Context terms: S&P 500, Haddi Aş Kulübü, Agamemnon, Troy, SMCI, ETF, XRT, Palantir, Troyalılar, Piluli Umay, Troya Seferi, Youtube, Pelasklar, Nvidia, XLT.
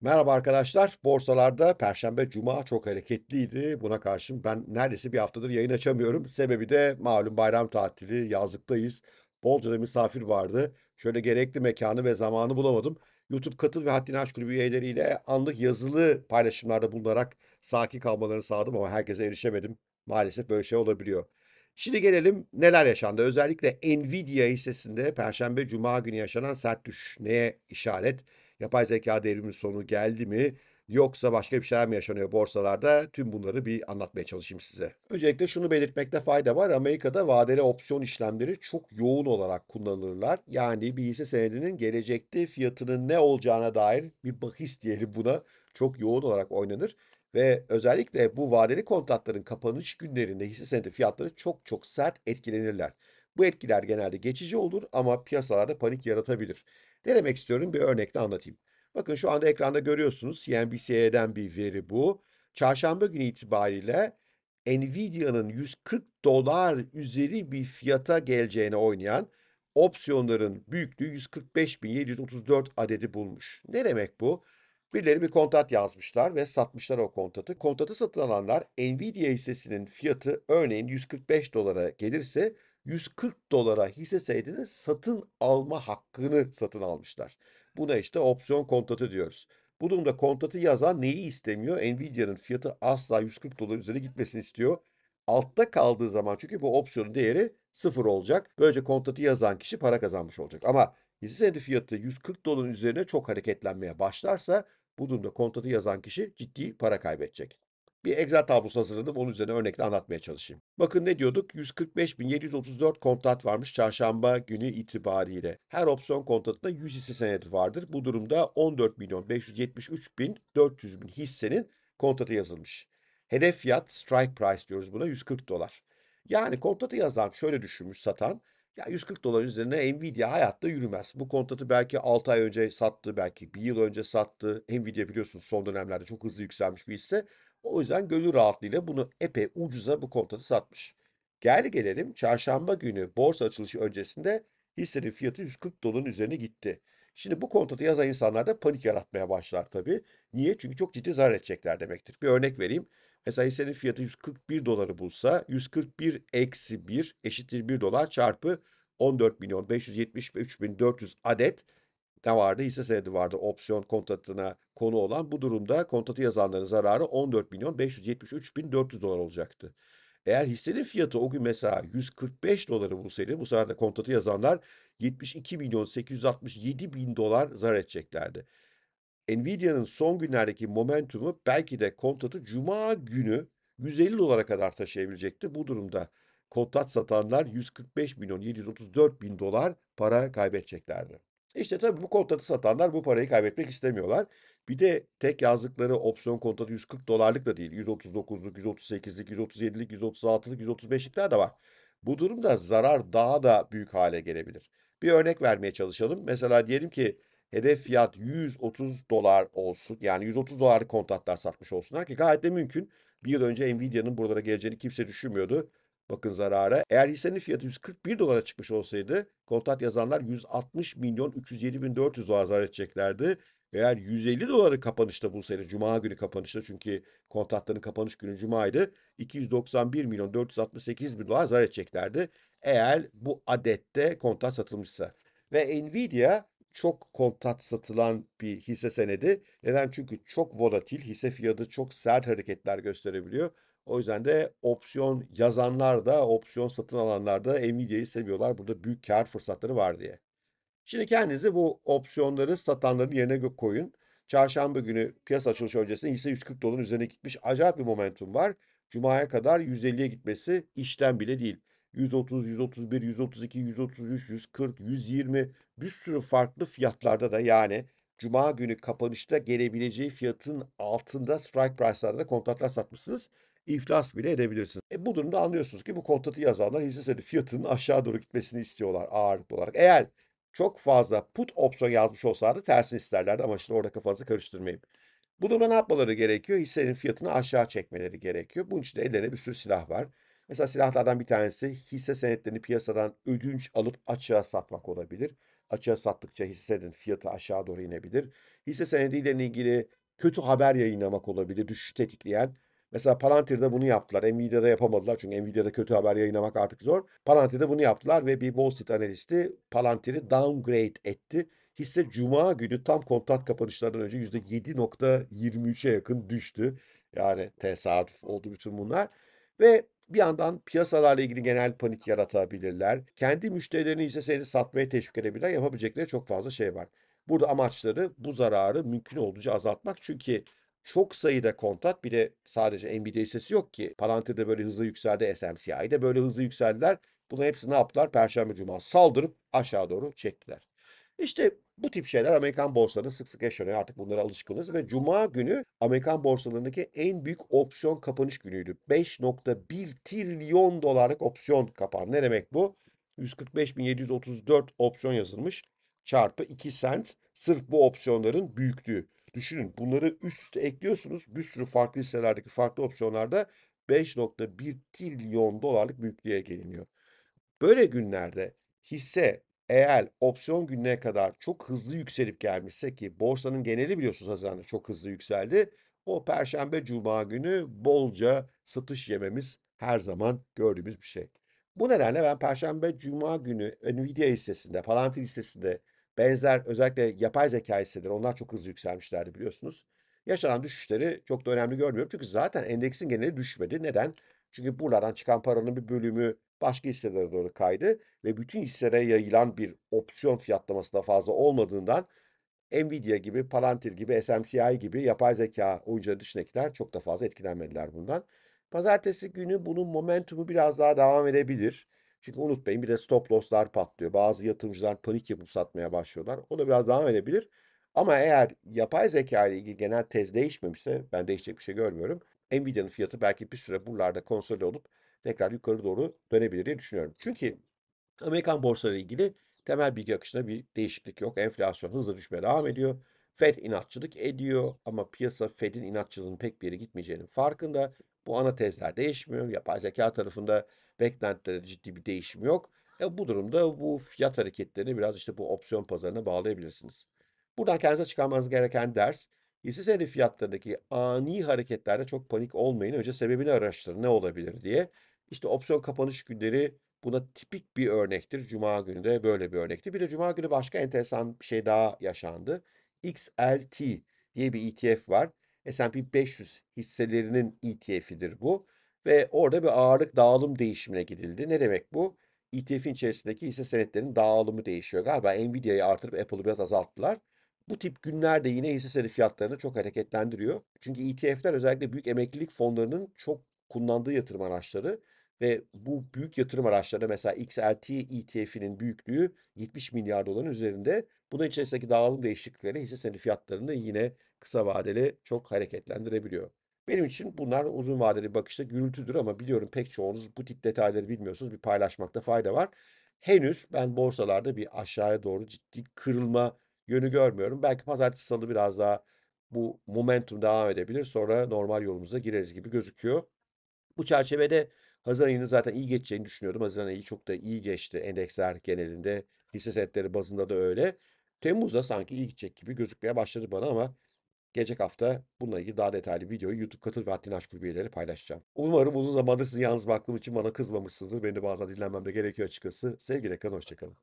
Merhaba arkadaşlar. Borsalarda Perşembe, Cuma çok hareketliydi. Buna karşın ben neredeyse bir haftadır yayın açamıyorum. Sebebi de malum bayram tatili, yazlıktayız. Bolca da misafir vardı. Şöyle gerekli mekanı ve zamanı bulamadım. YouTube katıl ve Haddini Aş Kulübü üyeleriyle anlık yazılı paylaşımlarda bulunarak sakin kalmalarını sağladım ama herkese erişemedim. Maalesef böyle şey olabiliyor. Şimdi gelelim neler yaşandı. Özellikle Nvidia hissesinde Perşembe, Cuma günü yaşanan sert düşüş neye işaret? Yapay zeka devriminin sonu geldi mi yoksa başka bir şeyler mi yaşanıyor borsalarda? Tüm bunları bir anlatmaya çalışayım size. Öncelikle şunu belirtmekte fayda var. Amerika'da vadeli opsiyon işlemleri çok yoğun olarak kullanılırlar. Yani bir hisse senedinin gelecekte fiyatının ne olacağına dair bir bahis diyelim buna çok yoğun olarak oynanır. Ve özellikle bu vadeli kontratların kapanış günlerinde hisse senedi fiyatları çok çok sert etkilenirler. Bu etkiler genelde geçici olur ama piyasalarda panik yaratabilir. Ne demek istiyorum? Bir örnekle anlatayım. Bakın şu anda ekranda görüyorsunuz. CNBC'den bir veri bu. Çarşamba günü itibariyle Nvidia'nın $140 üzeri bir fiyata geleceğine oynayan opsiyonların büyüklüğü 145.734 adedi bulmuş. Ne demek bu? Birileri bir kontrat yazmışlar ve satmışlar o kontratı. Kontratı satın alanlar Nvidia hissesinin fiyatı örneğin $145 gelirse $140 hisse senedini satın alma hakkını satın almışlar. Buna işte opsiyon kontratı diyoruz. Bu durumda kontratı yazan neyi istemiyor? Nvidia'nın fiyatı asla $140 üzerine gitmesini istiyor. Altta kaldığı zaman çünkü bu opsiyonun değeri 0 olacak. Böylece kontratı yazan kişi para kazanmış olacak. Ama hisse senedi fiyatı $140 üzerine çok hareketlenmeye başlarsa bu durumda kontratı yazan kişi ciddi para kaybedecek. Bir Excel tablosu hazırladım. Onun üzerine örnekle anlatmaya çalışayım. Bakın ne diyorduk? 145.734 kontrat varmış çarşamba günü itibariyle. Her opsiyon kontratında 100 hisse senedi vardır. Bu durumda 14.573.400 hissenin kontratı yazılmış. Hedef fiyat, strike price diyoruz buna, $140. Yani kontratı yazan şöyle düşünmüş satan. Ya $140 üzerine Nvidia hayatta yürümez. Bu kontratı belki 6 ay önce sattı, belki 1 yıl önce sattı. Nvidia biliyorsunuz son dönemlerde çok hızlı yükselmiş bir hisse. O yüzden gönül rahatlığıyla bunu epey ucuza bu kontratı satmış. Gel gelelim çarşamba günü borsa açılışı öncesinde hissenin fiyatı $140 üzerine gitti. Şimdi bu kontratı yazan insanlar da panik yaratmaya başlar tabii. Niye? Çünkü çok ciddi zarar edecekler demektir. Bir örnek vereyim. Mesela hissenin fiyatı $141 bulsa 141 eksi 1 eşittir $1 çarpı 14.573.400 adet ne vardı? Hisse senedi vardı opsiyon kontratına konu olan. Bu durumda kontratı yazanların zararı $14.573.400 olacaktı. Eğer hissenin fiyatı o gün mesela $145 bulsaydı bu sefer de kontratı yazanlar $72.867.000 zarar edeceklerdi. Nvidia'nın son günlerdeki momentumu belki de kontratı cuma günü $150 kadar taşıyabilecekti. Bu durumda kontrat satanlar $145.734.000 para kaybedeceklerdi. İşte tabii bu kontratı satanlar bu parayı kaybetmek istemiyorlar. Bir de tek yazdıkları opsiyon kontratı $140'lık da değil. 139'luk, 138'lik, 137'lik, 136'lık, 135'likler de var. Bu durumda zarar daha da büyük hale gelebilir. Bir örnek vermeye çalışalım. Mesela diyelim ki hedef fiyat $130 olsun. Yani $130'lık kontratlar satmış olsunlar ki gayet de mümkün. Bir yıl önce Nvidia'nın buralara geleceğini kimse düşünmüyordu. Bakın zarara. Eğer hissenin fiyatı $141 çıkmış olsaydı kontrat yazanlar $160.307.400 zarar edeceklerdi. Eğer $150 kapanışta bulsaydı, cuma günü kapanışta çünkü kontratların kapanış günü cumaydı, $291.468.000 zarar edeceklerdi. Eğer bu adette kontrat satılmışsa. Ve Nvidia çok kontrat satılan bir hisse senedi. Neden? Çünkü çok volatil, hisse fiyatı çok sert hareketler gösterebiliyor. O yüzden de opsiyon yazanlar da, opsiyon satın alanlar da Nvidia'yı seviyorlar. Burada büyük kar fırsatları var diye. Şimdi kendinizi bu opsiyonları satanların yerine koyun. Çarşamba günü piyasa açılışı öncesinde hisse $140 üzerine gitmiş. Acayip bir momentum var. Cuma'ya kadar 150'ye gitmesi işten bile değil. 130, 131, 132, 133, 140, 120 bir sürü farklı fiyatlarda da yani cuma günü kapanışta gelebileceği fiyatın altında strike price'larda da kontratlar satmışsınız. İflas bile edebilirsiniz. Bu durumda anlıyorsunuz ki bu kontratı yazanlar hisse senedi fiyatının aşağı doğru gitmesini istiyorlar ağırlıklı olarak. Eğer çok fazla put opsiyon yazmış olsaydı tersini isterlerdi ama şimdi orada kafanızı karıştırmayayım. Bu durumda ne yapmaları gerekiyor? Hissenin fiyatını aşağı çekmeleri gerekiyor. Bunun için de ellerine bir sürü silah var. Mesela silahlardan bir tanesi hisse senetlerini piyasadan ödünç alıp açığa satmak olabilir. Açığa sattıkça hisse senedinin fiyatı aşağı doğru inebilir. hisse senediyle ilgili kötü haber yayınlamak olabilir, düşüş tetikleyen. Mesela Palantir'de bunu yaptılar. Nvidia'da yapamadılar. Çünkü Nvidia'da kötü haber yayınlamak artık zor. Palantir'de bunu yaptılar ve bir Wall Street analisti Palantir'i downgrade etti. Hisse Cuma günü tam kontrat kapanışlardan önce %7.23'e yakın düştü. Yani tesadüf oldu bütün bunlar. Ve bir yandan piyasalarla ilgili genel panik yaratabilirler. Kendi müşterilerini hisse senedi satmaya teşvik edebilirler. Yapabilecekleri çok fazla şey var. Burada amaçları bu zararı mümkün olduğunca azaltmak. Çünkü çok sayıda kontrat, bir de sadece Nvidia hissesi yok ki. Palantir'de böyle hızlı yükseldi, SMCI'de böyle hızlı yükseldiler. Bunların hepsini ne yaptılar? Perşembe Cuma saldırıp aşağı doğru çektiler. İşte bu tip şeyler Amerikan borsalarında sık sık yaşanıyor. Artık bunlara alışkınız ve Cuma günü Amerikan borsalarındaki en büyük opsiyon kapanış günüydü. 5.1 trilyon dolarlık opsiyon kapandı. Ne demek bu? 145.734 opsiyon yazılmış çarpı 2 sent sırf bu opsiyonların büyüklüğü. Düşünün, bunları üst üste ekliyorsunuz. Bir sürü farklı hisselerdeki farklı opsiyonlarda 5.1 trilyon dolarlık büyüklüğe geliniyor. Böyle günlerde hisse eğer opsiyon gününe kadar çok hızlı yükselip gelmişse, ki borsanın geneli biliyorsunuz Haziran'da çok hızlı yükseldi. O Perşembe Cuma günü bolca satış yememiz her zaman gördüğümüz bir şey. Bu nedenle ben Perşembe Cuma günü Nvidia hissesinde, Palantir hissesinde, benzer özellikle yapay zeka hisseleri, onlar çok hızlı yükselmişlerdi biliyorsunuz. Yaşanan düşüşleri çok da önemli görmüyorum. Çünkü zaten endeksin geneli düşmedi. Neden? Çünkü buralardan çıkan paranın bir bölümü başka hisselere doğru kaydı. Ve bütün hisselere yayılan bir opsiyon fiyatlaması da fazla olmadığından Nvidia gibi, Palantir gibi, SMCI gibi yapay zeka oyuncuları dışındakiler çok da fazla etkilenmediler bundan. Pazartesi günü bunun momentumu biraz daha devam edebilir. Çünkü unutmayın, bir de stop loss'lar patlıyor. Bazı yatırımcılar panik yapıp satmaya başlıyorlar. O da biraz devam edebilir. Ama eğer yapay zeka ile ilgili genel tez değişmemişse, ben değişecek bir şey görmüyorum. Nvidia'nın fiyatı belki bir süre buralarda konsolide olup tekrar yukarı doğru dönebilir diye düşünüyorum. Çünkü Amerikan borsalarıyla ilgili temel bilgi akışında bir değişiklik yok. Enflasyon hızla düşmeye devam ediyor. Fed inatçılık ediyor ama piyasa Fed'in inatçılığının pek bir yere gitmeyeceğinin farkında. Bu ana tezler değişmiyor. Yapay zeka tarafında beklentilerde ciddi bir değişim yok. Bu durumda bu fiyat hareketlerini biraz işte bu opsiyon pazarına bağlayabilirsiniz. Buradan kendinize çıkarmanız gereken ders, hisse senedi fiyatlarındaki ani hareketlerde çok panik olmayın. Önce sebebini araştırın, ne olabilir diye. İşte opsiyon kapanış günleri buna tipik bir örnektir. Cuma günü de böyle bir örnekti. Bir de Cuma günü başka enteresan bir şey daha yaşandı. XLT diye bir ETF var. S&P 500 hisselerinin ETF'idir bu. Ve orada bir ağırlık dağılım değişimine gidildi. Ne demek bu? ETF'in içerisindeki hisse senetlerinin dağılımı değişiyor. Galiba Nvidia'yı artırıp Apple'ı biraz azalttılar. Bu tip günlerde yine hisse senedi fiyatlarını çok hareketlendiriyor. Çünkü ETF'ler özellikle büyük emeklilik fonlarının çok kullandığı yatırım araçları. Ve bu büyük yatırım araçları, mesela XRT ETF'inin büyüklüğü 70 milyar doların üzerinde. Bunun içerisindeki dağılım değişiklikleri hisse senedi fiyatlarını yine kısa vadeli çok hareketlendirebiliyor. Benim için bunlar uzun vadeli bakışta gürültüdür ama biliyorum pek çoğunuz bu tip detayları bilmiyorsunuz. Bir paylaşmakta fayda var. Henüz ben borsalarda bir aşağıya doğru ciddi kırılma yönü görmüyorum. Belki pazartesi salı biraz daha bu momentum devam edebilir. Sonra normal yolumuza gireriz gibi gözüküyor. Bu çerçevede Haziran ayının zaten iyi geçeceğini düşünüyordum. Haziran ayı çok da iyi geçti endeksler genelinde. Hisse senetleri bazında da öyle. Temmuz'da sanki iyi gidecek gibi gözükmeye başladı bana ama gelecek hafta bununla ilgili daha detaylı videoyu YouTube katıl ve haddini aş kulübüyeleri paylaşacağım. Umarım uzun zamandır sizi yalnız baktığım için bana kızmamışsınızdır. Beni de bazen dinlenmem de gerekiyor açıkçası. Sevgiyle kalın, hoşçakalın.